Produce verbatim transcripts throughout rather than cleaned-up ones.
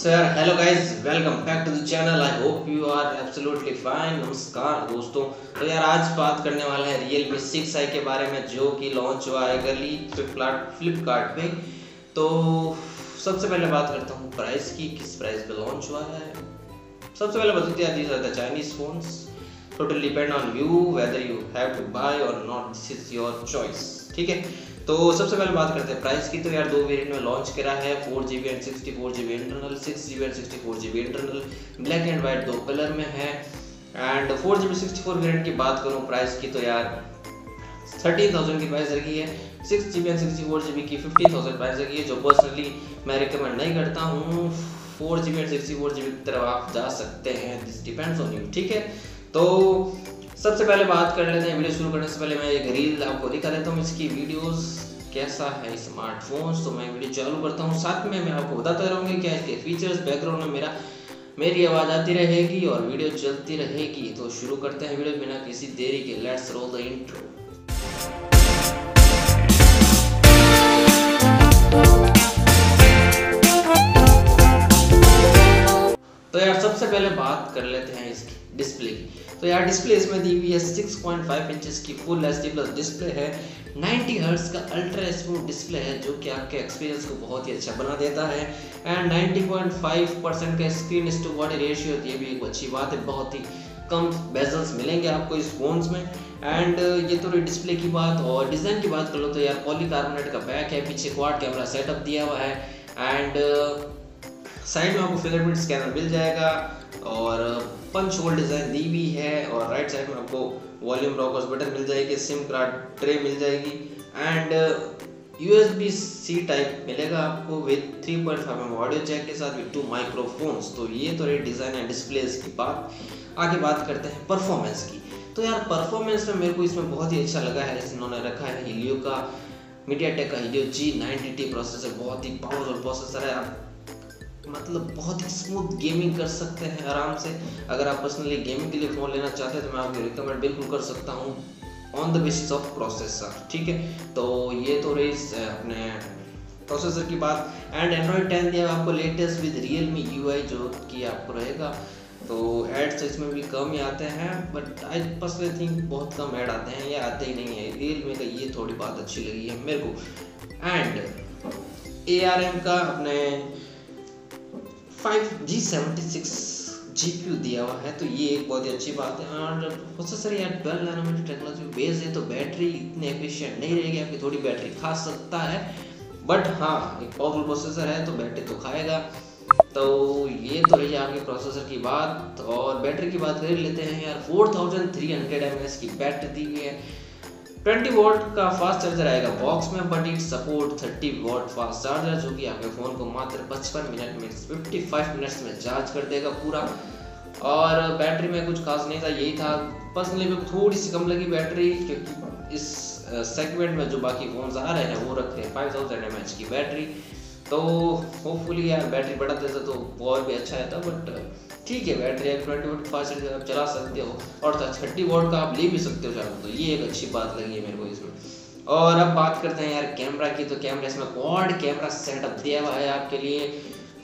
सो यार hello guys, welcome back to the channel. I hope you are absolutely fine. नमस्कार दोस्तों। तो यार आज बात करने वाला है Realme सिक्स आई के बारे में, जो कि लॉन्च हुआ है गर्ली फ्लिपकार्ट फ्लिपकार्ट पे। तो सबसे पहले बात करता हूँ प्राइस की, किस प्राइस पे लॉन्च हुआ है। सबसे पहले बता दिया, these are the Chinese phones, total depend on you whether you have to buy or not, this is your choice. ठीक है, तो सबसे पहले बात करते हैं प्राइस की। तो यार दो वेरिएंट में लॉन्च करा है, four G B and sixty four G B internal, six G B and sixty four G B internal, black and white दो कलर में है। And four G B sixty four variant की बात करूँ price की, तो यार थर्टीन थाउजेंड की प्राइस रखी है। Six G B and sixty four G B की फिफ्टीन थाउजेंड प्राइस रखी है, जो पर्सनली मैं रिकमेंड नहीं करता हूँ। Four G B and sixty four G B की तरफ आप जा सकते हैं, दिस डिपेंड्स ऑन यू। ठीक है, तो सबसे पहले बात कर लेते हैं। वीडियो शुरू करने से पहले मैं एक रील आपको दिखा देता हूँ, इसकी वीडियोस कैसा है स्मार्टफोन। तो मैं वीडियो चालू करता हूँ, साथ में मैं आपको बताता रहूँगी क्या इसके फीचर्स, बैकग्राउंड में मेरा मेरी आवाज़ आती रहेगी और वीडियो चलती रहेगी। तो शुरू करते हैं वीडियो बिना किसी देरी के, लेट्स रोल द इंट्रो। तो यार सबसे पहले बात कर लेते हैं इसकी डिस्प्ले की। तो यार डिस्प्ले इसमें दी हुई है सिक्स पॉइंट फाइव इंचेस की फुल एचडी प्लस डिस्प्ले है, नाइंटी हर्ट्ज का अल्ट्रा स्मूथ डिस्प्ले है, जो कि आपके एक्सपीरियंस को बहुत ही अच्छा बना देता है। And ninety point five percent का स्क्रीन टू बॉडी रेशियो होती है, भी एक अच्छी बात है। बहुत ही कम बेजल्स मिलेंगे आपको इस फोन्स में। एंड ये तो डिस्प्ले की बात, और डिज़ाइन की बात कर लो तो यार पॉलीकार्बोनेट का बैक है, पीछे क्वाड कैमरा सेटअप दिया हुआ है। एंड साइड में आपको फिंगरप्रिंट स्कैनर मिल जाएगा और पंच होल डिज़ाइन दी हुई है। और राइट साइड में आपको वॉल्यूम रॉकर्स बटन मिल जाएगी, सिम कार्ड ट्रे मिल जाएगी एंड यूएसबी सी टाइप मिलेगा आपको with three point five M audio jack के साथ विद टू माइक्रोफोन्स। तो ये तो रही डिज़ाइन एंड डिस्प्ले की बात। आगे बात करते हैं परफॉर्मेंस की। तो यार परफॉर्मेंस में मेरे को इसमें बहुत ही अच्छा लगा है, इन्होंने रखा है हीलियो का, मीडियाटेक का Helio G ninety T processor. बहुत ही पावरफुल प्रोसेसर है, आप मतलब बहुत ही स्मूथ गेमिंग कर सकते हैं आराम से। अगर आप पर्सनली गेमिंग के लिए फ़ोन लेना चाहते हैं तो मैं आपको रिकमेंड बिल्कुल कर सकता हूँ on the basis of processor. ठीक है, तो ये तो रही अपने प्रोसेसर की बात। एंड एंड्रॉयड टेन दिया आपको लेटेस्ट विद रियलमी यूआई, जो कि आपको रहेगा। तो एड्स इसमें भी कम ही आते हैं, बट आई पर्सनली थिंक बहुत कम ऐड आते हैं या आते ही नहीं है रियलमी का। ये थोड़ी बात अच्छी लगी है मेरे को। एंड ए आर एम का अपने five G seventy six GPU दिया हुआ है, तो ये एक बहुत ही अच्छी बात है। और प्रोसेसर यार ट्वेल्व नैनोमीटर टेक्नोलॉजी बेस्ड है, तो बैटरी इतनी एफिशिएंट नहीं रहेगी, आपकी थोड़ी बैटरी खा सकता है, बट हाँ एक पावरफुल प्रोसेसर है तो बैटरी तो खाएगा। तो ये तो रही आपके प्रोसेसर की बात। और बैटरी की बात कर लेते हैं यार, four thousand three hundred M H की बैटरी दी हुई है। ट्वेंटी वॉट का फास्ट चार्जर आएगा बॉक्स में, but it support thirty watt fast charger, जो कि आपके फ़ोन को मात्र पचपन मिनट में फिफ्टी फाइव मिनट्स में चार्ज कर देगा पूरा। और बैटरी में कुछ खास नहीं था, यही था। पर्सनली मेरे को थोड़ी सी कम लगी बैटरी, क्योंकि इस सेगमेंट में जो बाकी फ़ोन्स आ रहे हैं वो रखे हैं फाइव थाउजेंड एम एच की बैटरी। तो होपफुली यार बैटरी बढ़ा देता तो और भी अच्छा रहता, बट ठीक है बैटरी आप ट्वेंटी वोट फास्ट चार्जर आप चला सकते हो और थर्टी वोट का आप ले भी सकते हो चार्जर, तो ये एक अच्छी बात लगी है मेरे को इसमें। और अब बात करते हैं यार कैमरा की। तो कैमरा इसमें क्वाड कैमरा सेटअप दिया हुआ है आपके लिए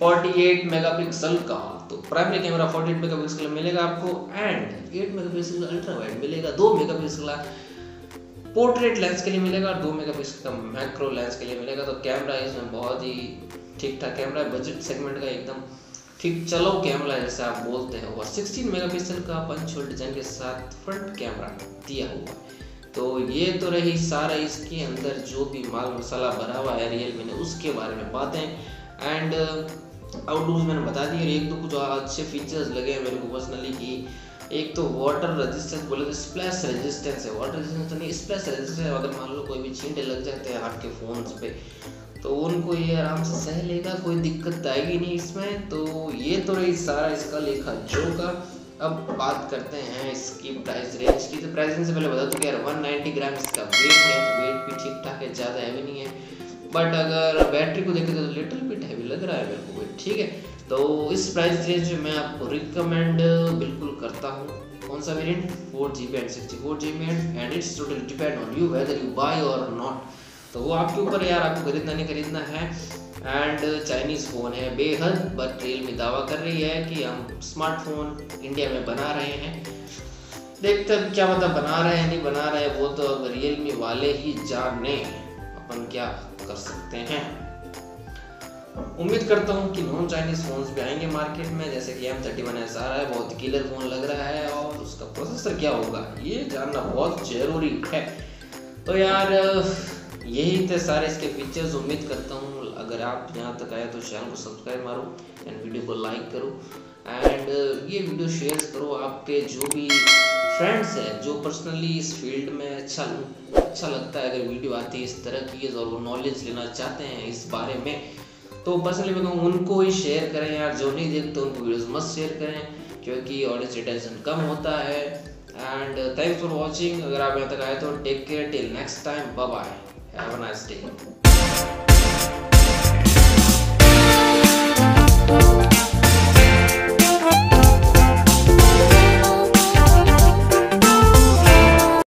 फोर्टी एट मेगापिक्सल का, तो primary camera forty eight megapixel मिलेगा आपको and eight megapixel ultra wide मिलेगा, दो मेगापिक्सल पोर्ट्रेट लेंस के लिए मिलेगा और दो मेगापिक्सल का मैक्रो लेंस के लिए मिलेगा। तो कैमरा इसमें बहुत ही ठीक ठाक कैमरा है, बजट सेगमेंट का एकदम ठीक चलो कैमरा जैसे आप बोलते हैं। और सिक्सटीन मेगापिक्सल का पंच होल डिजाइन के साथ फ्रंट कैमरा दिया हुआ। तो ये तो रही सारा इसके अंदर जो भी माल मसाला भरा हुआ है रियलमी ने, उसके बारे में बातें। एंड आउटडोर मैंने बता दी, और एक तो कुछ अच्छे फीचर्स लगे हैं मेरे को पर्सनली कि एक तो वाटर रेजिस्टेंस बोले तो स्प्लैश रेजिस्टेंस है, वाटर रेजिस्टेंस तो नहीं स्प्लैश रेजिस्टेंस। अगर मान लो कोई भी छींटे लग जाते हैं आपके फ़ोन पे तो उनको ये आराम से सह लेगा, कोई दिक्कत आएगी नहीं इसमें। तो ये तो रही सारा इसका लेखा जोखा। अब बात करते हैं इसकी प्राइस रेंज की। तो प्राइसिंग से पहले बता दूँ कि यार वन नाइन्टी ग्राम इसका वेट है, तो वेट भी ठीक ठाक है, ज़्यादा हैवी नहीं है। बट अगर बैटरी को देखें तो लिटिल बिट हैवी लग रहा है मेरे को, ठीक है। तो इस प्राइस रेंज में आपको रिकमेंड बिल्कुल करता हूँ। कौन सा variant? Four G B and sixty four G B and it's total depend on you whether you buy or not. तो वो आपके ऊपर यार, आपको खरीदना नहीं खरीदना है। एंड चाइनीज़ फ़ोन है बेहद, बट रियलमी दावा कर रही है कि हम स्मार्टफोन इंडिया में बना रहे हैं। देखते हैं क्या मतलब बना रहे हैं नहीं बना रहे, वो तो अब रियलमी वाले ही जाने, अपन क्या कर सकते हैं। उम्मीद करता हूँ कि नॉन चाइनीज़ फ़ोन्स भी आएंगे मार्केट में, जैसे कि एम थर्टी वन एस आ रहा है, बहुत किलर फ़ोन लग रहा है और उसका प्रोसेसर क्या होगा ये जानना बहुत ज़रूरी है। तो यार यही थे सारे इसके फीचर्स। उम्मीद करता हूँ अगर आप यहाँ तक आए तो चैनल को सब्सक्राइब मारो एंड वीडियो को लाइक करो एंड ये वीडियो शेयर करो आपके जो भी फ्रेंड्स हैं जो पर्सनली इस फील्ड में अच्छा अच्छा लगता है। अगर वीडियो आती है इस तरह की और वो नॉलेज लेना चाहते हैं इस बारे में तो पर्सनली मैं कहूँ उनको ही शेयर करें यार। जो नहीं देखते उनको वीडियोस मत शेयर करें क्योंकि ऑडियंस रिटेंशन कम होता है। And thanks for watching. अगर आप यहाँ तक आए तो take care, till next time, bye bye, have a nice day.